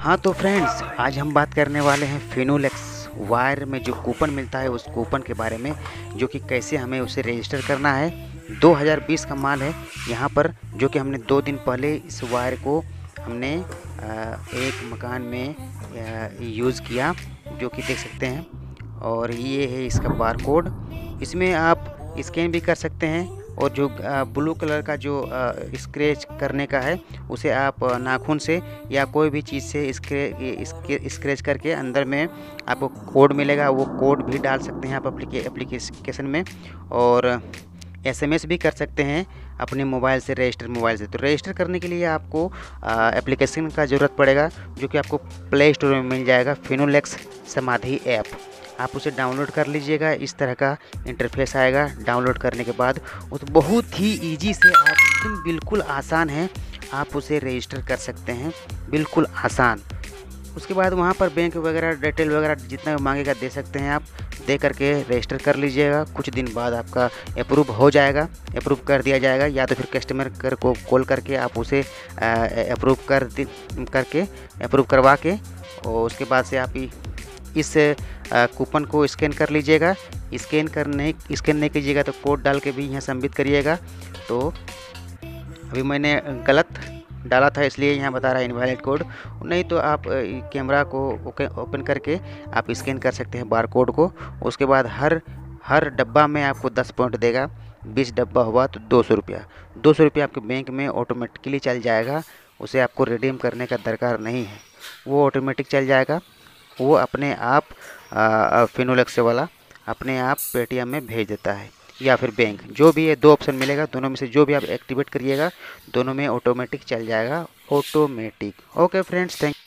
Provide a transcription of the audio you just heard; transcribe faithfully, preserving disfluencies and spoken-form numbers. हाँ तो फ्रेंड्स, आज हम बात करने वाले हैं फिनोलेक्स वायर में जो कूपन मिलता है उस कूपन के बारे में, जो कि कैसे हमें उसे रजिस्टर करना है। दो हज़ार बीस का माल है यहाँ पर, जो कि हमने दो दिन पहले इस वायर को हमने एक मकान में यूज़ किया, जो कि देख सकते हैं। और ये है इसका बार कोड, इसमें आप स्कैन भी कर सकते हैं। और जो ब्लू कलर का जो स्क्रैच करने का है उसे आप नाखून से या कोई भी चीज़ से स्क्रैच करके अंदर में आपको कोड मिलेगा, वो कोड भी डाल सकते हैं आप एप्लीकेशन में। और एसएमएस भी कर सकते हैं अपने मोबाइल से, रजिस्टर मोबाइल से। तो रजिस्टर करने के लिए आपको एप्लीकेशन का ज़रूरत पड़ेगा, जो कि आपको प्ले स्टोर में मिल जाएगा, फिनोलेक्स समाधि ऐप। आप उसे डाउनलोड कर लीजिएगा। इस तरह का इंटरफेस आएगा डाउनलोड करने के बाद। वो तो बहुत ही इजी से आप, बिल्कुल आसान है, आप उसे रजिस्टर कर सकते हैं, बिल्कुल आसान। उसके बाद वहाँ पर बैंक वगैरह डिटेल वगैरह जितना मांगेगा दे सकते हैं आप, दे करके रजिस्टर कर लीजिएगा। कुछ दिन बाद आपका अप्रूव हो जाएगा, अप्रूव कर दिया जाएगा, या तो फिर कस्टमर केयर को कॉल करके आप उसे अप्रूव कर करके अप्रूव करवा के, और उसके बाद से आप इस कूपन को स्कैन कर लीजिएगा। स्कैन करने स्कैन नहीं कीजिएगा तो कोड डाल के भी यहाँ सबमिट करिएगा। तो अभी मैंने गलत डाला था इसलिए यहाँ बता रहा है इनवैलिड कोड, नहीं तो आप कैमरा को ओपन करके आप स्कैन कर सकते हैं बार कोड को। उसके बाद हर हर डब्बा में आपको दस पॉइंट देगा, बीस डब्बा हुआ तो दो सौ रुपया दो सौ रुपया आपके बैंक में ऑटोमेटिकली चल जाएगा। उसे आपको रिडीम करने का दरकार नहीं है, वो ऑटोमेटिक चल जाएगा। वो अपने आप फिनोलेक्स वाला अपने आप पेटीएम में भेज देता है, या फिर बैंक, जो भी ये दो ऑप्शन मिलेगा, दोनों में से जो भी आप एक्टिवेट करिएगा, दोनों में ऑटोमेटिक चल जाएगा, ऑटोमेटिक। Okay friends, thank